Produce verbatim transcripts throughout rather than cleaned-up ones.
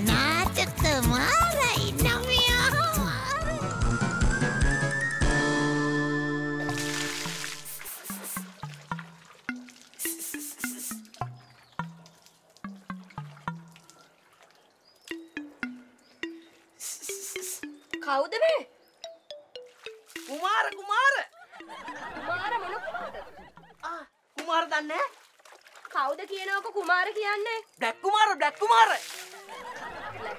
なーちょっとまだいなみよ。Kaudeme. Kumar, Kumar. Kumar, mano Kumar. Ah, Kumar danne. Kaude kiyana oka Kumar kiyanne. Black Kumar, Black Kumar. Black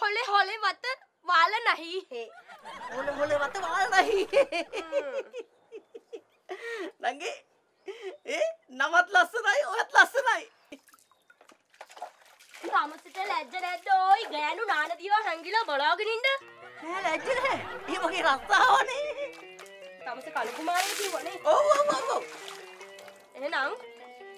හොලේ හොලේ වත වාල නැහි හේ. හොලේ හොලේ වත වාල නැහි. නංගි. ඒ නමත් ලස්සනයි ඔයත් ලස්සනයි. සාමසිට ලැජ්ජ නැද්ද ඔයි ගෑනු නාන දිවා හැංගිලා බලාගෙන ඉන්න? නෑ ලැජ්ජ නෑ. ඒ මගේ රස්සාවනේ. තමස කලු කුමාරයා කිව්වනේ. ඔව් ඔව් ඔව්. එහෙනම්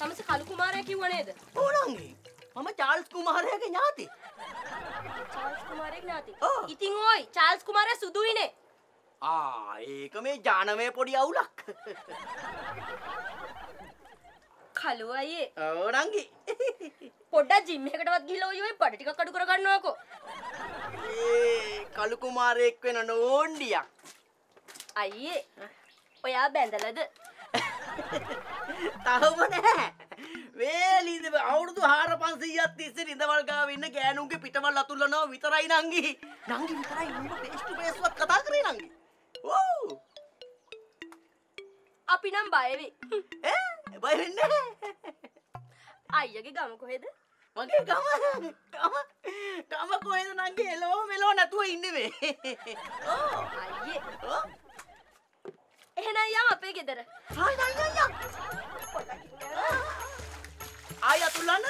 තමස කලු කුමාරයා කිව්ව නේද? ඕනංගි. මම චාල්ස් කුමාරයාගේ ඥාති. චාල්ස් කුමාරයාගේ ඥාති. ඉතින් ඔයි චාල්ස් කුමාරයා සුදුයිනේ. ආ ඒක මේ ජානමය පොඩි අවුලක්. කලු අයියේ. ඕනංගි. පොඩ්ඩක් ජිම් එකකටවත් ගිහලා ඔය ඔය බඩ ටිකක් අඩු කරගන්නවකෝ. ඒ කලු කුමාරයෙක් වෙන නෝන්ඩියක්. අයියේ. ඔයා බැඳලාද? තවම නෑ. වේලි ඉඳ අවුරුදු හාරපන්සීයක් තිස්සේ ඉඳවල් ගාව ඉන්න ගෑනුන්ගේ පිටවල් අතුල්ලනවා විතරයි නංගි. නංගි විතරයි උඹ ෆේස් ටු ෆේස්වත් කතා කරේ නංගි. ඕ. අපි නම් බය වෙයි. ඈ බය වෙන්නේ නෑ. අයියගේ ගම කොහෙද? මගේ ගම ගම ගම කොහෙද නංගි? එලෝ මෙලෝ නැතුව ඉන්නේ මේ. ඕ අයියේ. ඕ. එහෙනම් යමු අපේ ගෙදර. හායි නංගි යන්න. ආය තුලන්නද?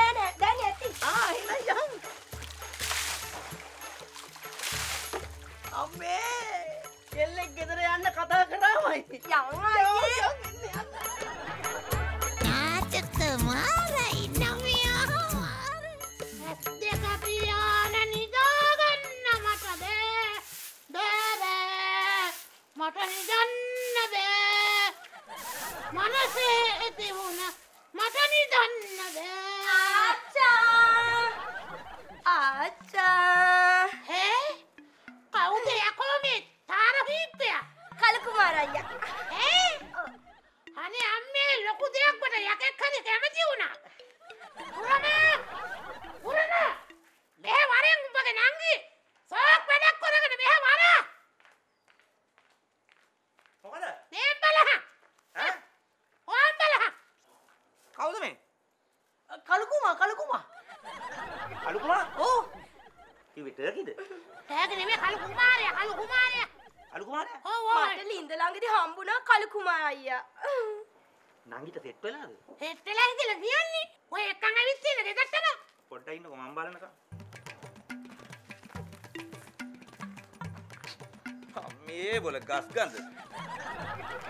නෑ නෑ දැන් ඇති. ආ එහෙනම් යමු. අම්මේ කෙල්ලෙක් ගෙදර යන්න කතා කරාමයි. යමු අයියේ. ආ ගස්ගන්ද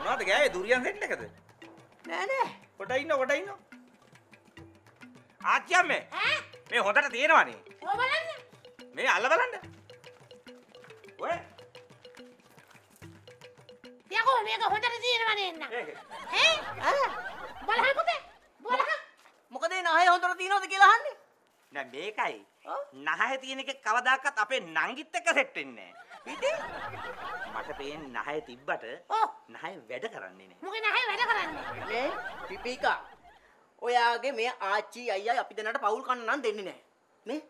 මොනවද ගෑවේ දුරියන් සෙට් එකද? නෑ නෑ කොට ඉන්න කොට ඉන්න ආච්චියම්මේ ඈ මේ හොඳට තේනවනේ. ඔය බලන්න මේ අල්ල බලන්න. ඔය තියකෝ මේක හොඳට තේනවනේ එන්න. ඈ ආ බලහන් පුතේ බලහන්. මොකද ඒ නහය හොඳට තියනවද කියලා අහන්නේ. නෑ මේකයි නහය තියෙන එක කවදාකවත් අපේ නංගිත් එක්ක සෙට් වෙන්නේ නෑ. පිටේ මට පේන්නේ නහය තිබ්බට නහය වැඩ කරන්නේ නැහැ. මොකද නහය වැඩ කරන්නේ? මේ පිපිකා ඔයාගේ මේ ආච්චි අයියා අපි දෙන්නට පවුල් කන්න නම් දෙන්නේ නැහැ. මේ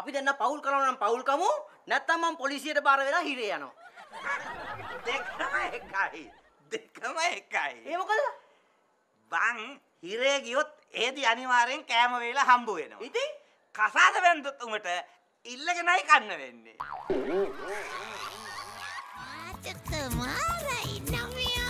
අපි දෙන්න පවුල් කරනවා නම් පවුල් කමු නැත්නම් මම පොලිසියට බාර වෙලා හිරේ යනවා. දෙකම එකයි. දෙකම එකයි. ඒ මොකද? බං හිරේ ගියොත් ඒදී අනිවාර්යෙන් කෑම වේලා හම්බ වෙනවා. ඉතින් කසාද වෙනදොත් උඹට ඉල්ලගෙනයි කන්න වෙන්නේ. ආච්චි තමයි නමියා.